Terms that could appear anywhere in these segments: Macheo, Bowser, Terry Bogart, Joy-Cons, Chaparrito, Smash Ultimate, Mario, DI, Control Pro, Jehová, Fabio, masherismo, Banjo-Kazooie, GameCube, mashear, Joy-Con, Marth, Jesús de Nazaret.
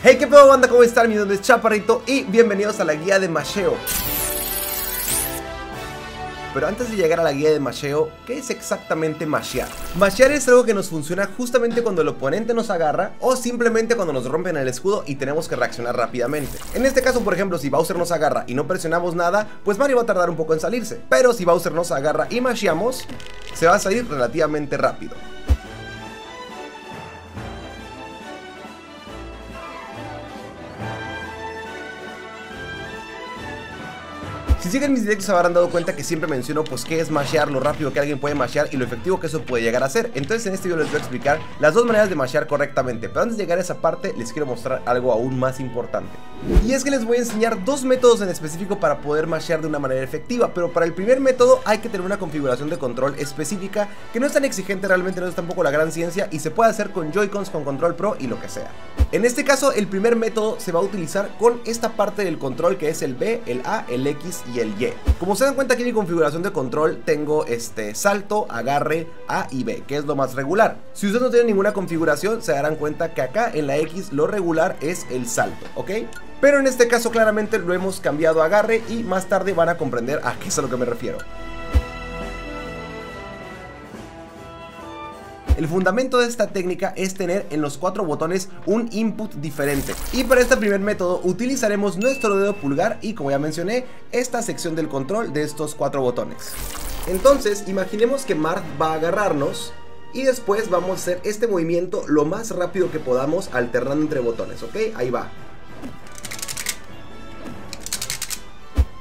Hey, qué pedo banda, ¿cómo están? Mi nombre es Chaparrito y bienvenidos a la guía de Macheo. Pero antes de llegar a la guía de Macheo, ¿qué es exactamente mashear? Mashear es algo que nos funciona justamente cuando el oponente nos agarra o simplemente cuando nos rompen el escudo y tenemos que reaccionar rápidamente. En este caso, por ejemplo, si Bowser nos agarra y no presionamos nada, pues Mario va a tardar un poco en salirse. Pero si Bowser nos agarra y masheamos, se va a salir relativamente rápido. Si siguen mis directos habrán dado cuenta que siempre menciono pues qué es mashear, lo rápido que alguien puede mashear y lo efectivo que eso puede llegar a ser. Entonces en este video les voy a explicar las dos maneras de mashear correctamente, pero antes de llegar a esa parte les quiero mostrar algo aún más importante. Y es que les voy a enseñar dos métodos en específico para poder mashear de una manera efectiva, pero para el primer método hay que tener una configuración de control específica que no es tan exigente, realmente no es tampoco la gran ciencia y se puede hacer con Joy-Cons, con Control Pro y lo que sea. En este caso el primer método se va a utilizar con esta parte del control que es el B, el A, el X y el Y. Como se dan cuenta, aquí en mi configuración de control tengo salto, agarre, A y B, que es lo más regular. Si ustedes no tienen ninguna configuración se darán cuenta que acá en la X lo regular es el salto, ¿ok? Pero en este caso claramente lo hemos cambiado a agarre y más tarde van a comprender a qué es a lo que me refiero. El fundamento de esta técnica es tener en los cuatro botones un input diferente. Y para este primer método utilizaremos nuestro dedo pulgar y, como ya mencioné, esta sección del control de estos cuatro botones. Entonces imaginemos que Marth va a agarrarnos y después vamos a hacer este movimiento lo más rápido que podamos alternando entre botones, ¿ok? Ahí va.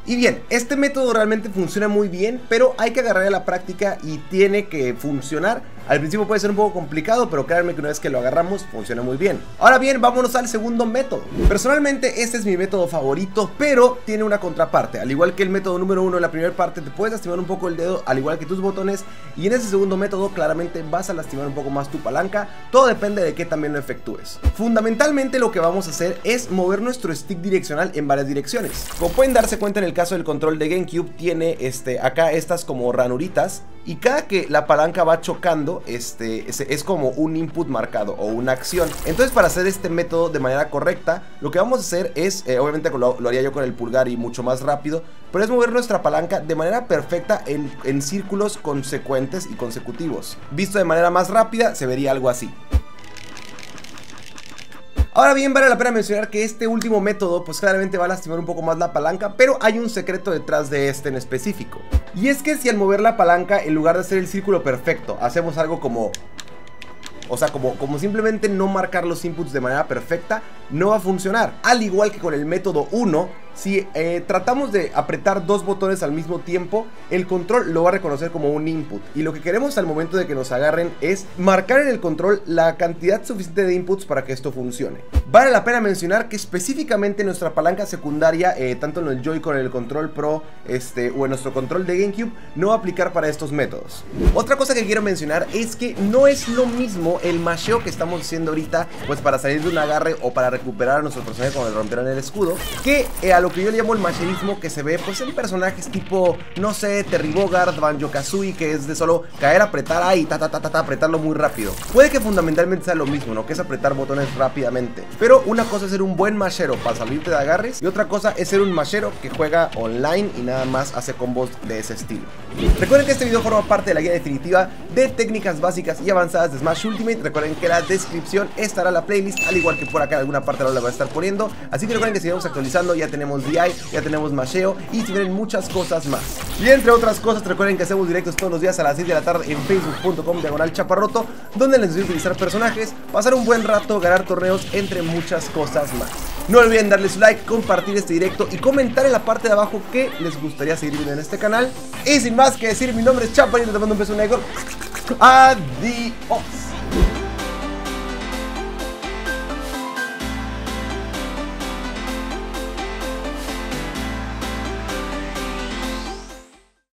Y bien, este método realmente funciona muy bien, pero hay que agarrar a la práctica y tiene que funcionar. Al principio puede ser un poco complicado, pero créanme que una vez que lo agarramos funciona muy bien. Ahora bien, vámonos al segundo método. Personalmente este es mi método favorito, pero tiene una contraparte. Al igual que el método número uno, en la primera parte te puedes lastimar un poco el dedo, al igual que tus botones. Y en ese segundo método claramente vas a lastimar un poco más tu palanca. Todo depende de qué también lo efectúes. Fundamentalmente lo que vamos a hacer es mover nuestro stick direccional en varias direcciones. Como pueden darse cuenta, en el caso del control de GameCube tiene acá estas como ranuritas. Y cada que la palanca va chocando, es como un input marcado o una acción. Entonces, para hacer este método de manera correcta, lo que vamos a hacer es, obviamente lo haría yo con el pulgar y mucho más rápido, pero es mover nuestra palanca de manera perfecta en círculos consecuentes y consecutivos. Visto de manera más rápida, se vería algo así. Ahora bien, vale la pena mencionar que este último método pues claramente va a lastimar un poco más la palanca, pero hay un secreto detrás de este en específico. Y es que si al mover la palanca, en lugar de hacer el círculo perfecto, hacemos algo como... O sea, como simplemente no marcar los inputs de manera perfecta, no va a funcionar. Al igual que con el método 1, si tratamos de apretar dos botones al mismo tiempo, el control lo va a reconocer como un input. Y lo que queremos al momento de que nos agarren es marcar en el control la cantidad suficiente de inputs para que esto funcione. Vale la pena mencionar que específicamente nuestra palanca secundaria, tanto en el Joy-Con, en el Control Pro o en nuestro control de GameCube, no va a aplicar para estos métodos. Otra cosa que quiero mencionar es que no es lo mismo el masheo que estamos haciendo ahorita, pues para salir de un agarre o para recuperar a nuestro personaje cuando le rompieron el escudo, que a lo que yo le llamo el masherismo, que se ve pues en personajes tipo, no sé, Terry Bogart, Banjo-Kazooie, que es de solo caer, apretar ahí, apretarlo muy rápido. Puede que fundamentalmente sea lo mismo, ¿no? Que es apretar botones rápidamente. Pero una cosa es ser un buen mashero para salirte de agarres y otra cosa es ser un mashero que juega online y nada más hace combos de ese estilo. Recuerden que este video forma parte de la guía definitiva de técnicas básicas y avanzadas de Smash Ultimate. Recuerden que en la descripción estará la playlist, al igual que por acá en alguna parte la voy a estar poniendo. Así que recuerden que seguimos actualizando, ya tenemos DI, ya tenemos Macheo y se vienen muchas cosas más. Y entre otras cosas, recuerden que hacemos directos todos los días a las 6 de la tarde en facebook.com/chaparroto, donde les voy a utilizar personajes, pasar un buen rato, ganar torneos, entre muchas cosas más. No olviden darle su like, compartir este directo y comentar en la parte de abajo qué les gustaría seguir viendo en este canal. Y sin más que decir, mi nombre es Chaparrito y te mando un beso negro. Adiós.